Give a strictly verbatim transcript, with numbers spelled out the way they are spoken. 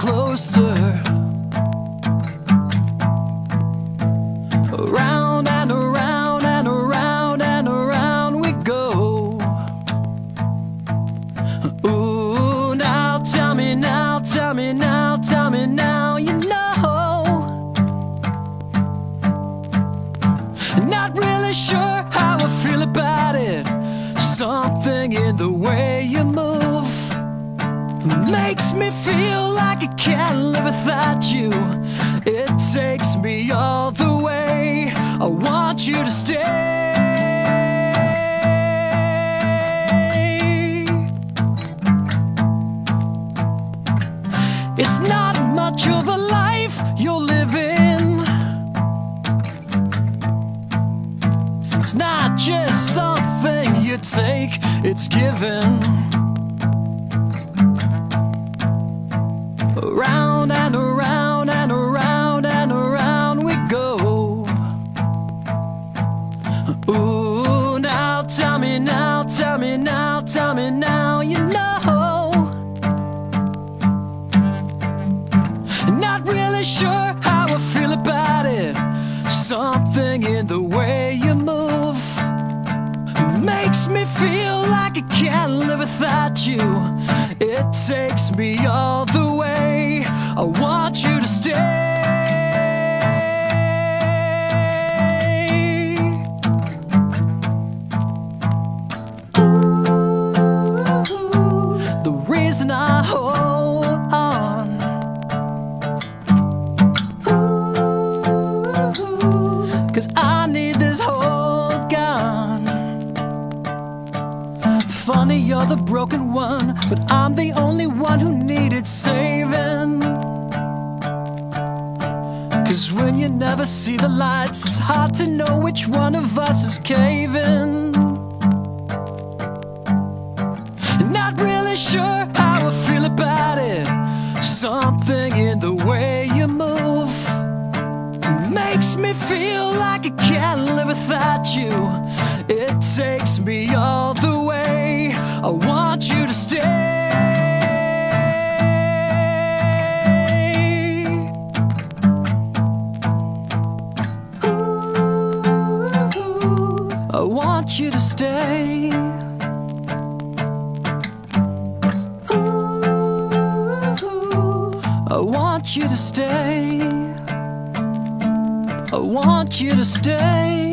closer, around and around and around and around we go. Ooh, now tell me, now tell me, now tell me, now you know. Not really sure how I feel about it. Something in the way you move makes me feel like I can't live without you. It takes me all the way. I want you to stay. It's not much of a life you're living. It's not just something you take, it's given. Around and around and around and around we go. Ooh, now tell me, now tell me, now tell me, now you know. Not really sure how I feel about it. Something in the way you move makes me feel like I can't live without you. It takes me all the way. I want you to stay. Ooh, the reason I hold on. Ooh, 'cause I need this hold gone. Funny you're the broken one, but I'm the only one who needed saving. 'Cause when you never see the lights, it's hard to know which one of us is caving. Not really sure how I feel about it. Something in the way you move makes me feel like I can't live without you. It takes me all the way. I want you to stay. I want you to stay. Ooh, I want you to stay. I want you to stay.